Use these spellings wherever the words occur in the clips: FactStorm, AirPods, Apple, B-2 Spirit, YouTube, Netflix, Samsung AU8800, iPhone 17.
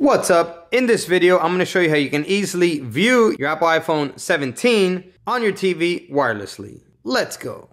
What's up? In this video, I'm going to show you how you can easily view your Apple iPhone 17 on your TV wirelessly. Let's go.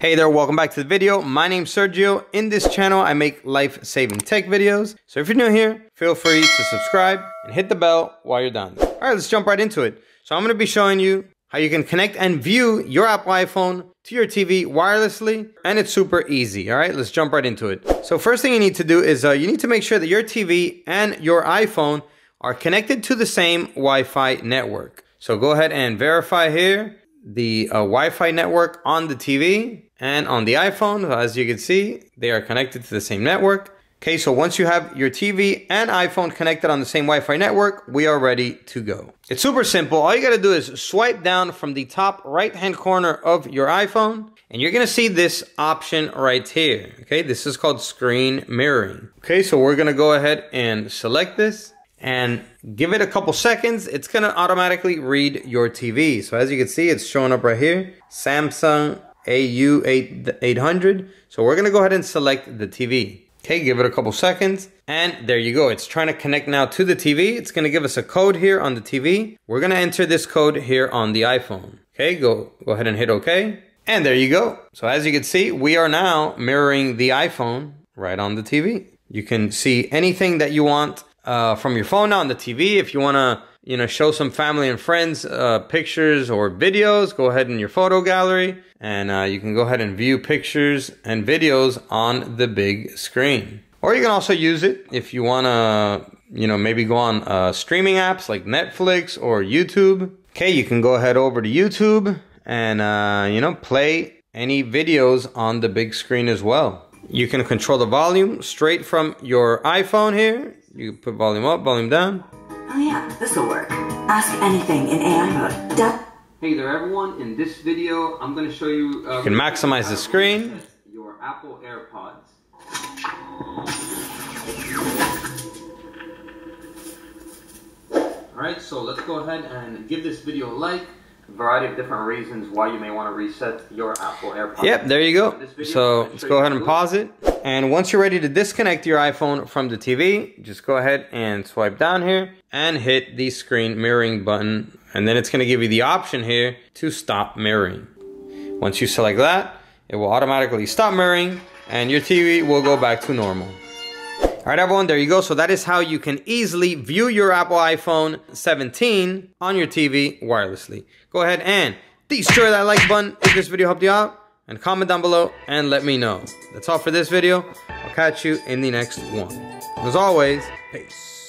Hey there, welcome back to the video. My name's Sergio. In this channel, I make life-saving tech videos. So if you're new here, feel free to subscribe and hit the bell while you're down there. All right, let's jump right into it. So I'm going to be showing you how you can connect and view your Apple iPhone to your TV wirelessly, and it's super easy. All right, let's jump right into it. So first thing you need to do is you need to make sure that your TV and your iPhone are connected to the same Wi-Fi network. So go ahead and verify here the Wi-Fi network on the TV and on the iPhone. As you can see, they are connected to the same network. Okay, so once you have your TV and iPhone connected on the same Wi-Fi network, we are ready to go. It's super simple. All you gotta do is swipe down from the top right-hand corner of your iPhone, and you're gonna see this option right here, okay? This is called screen mirroring. Okay, so we're gonna go ahead and select this and give it a couple seconds. It's gonna automatically read your TV. So as you can see, it's showing up right here, Samsung AU8800. So we're gonna go ahead and select the TV. Okay, give it a couple seconds, and there you go. It's trying to connect now to the TV. It's gonna give us a code here on the TV. We're gonna enter this code here on the iPhone. Okay, go ahead and hit okay, and there you go. So as you can see, we are now mirroring the iPhone right on the TV. You can see anything that you want from your phone now on the TV. If you wanna show some family and friends pictures or videos, go ahead in your photo gallery, and you can go ahead and view pictures and videos on the big screen. Or you can also use it if you wanna, maybe go on streaming apps like Netflix or YouTube. Okay, you can go ahead over to YouTube and, play any videos on the big screen as well. You can control the volume straight from your iPhone here. You put volume up, volume down. Oh yeah, this'll work. Ask anything in AI mode. Hey there everyone, in this video, I'm gonna show you... you can maximize the screen. ...your Apple AirPods. Alright, so let's go ahead and give this video a like. A variety of different reasons why you may wanna reset your Apple AirPods. Yep, there you go. So let's go ahead and pause it. And once you're ready to disconnect your iPhone from the TV, just go ahead and swipe down here and hit the screen mirroring button. And then it's gonna give you the option here to stop mirroring. Once you select that, it will automatically stop mirroring and your TV will go back to normal. All right, everyone, there you go. So that is how you can easily view your Apple iPhone 17 on your TV wirelessly. Go ahead and destroy that like button if this video helped you out. And comment down below and let me know. That's all for this video. I'll catch you in the next one. As always, peace.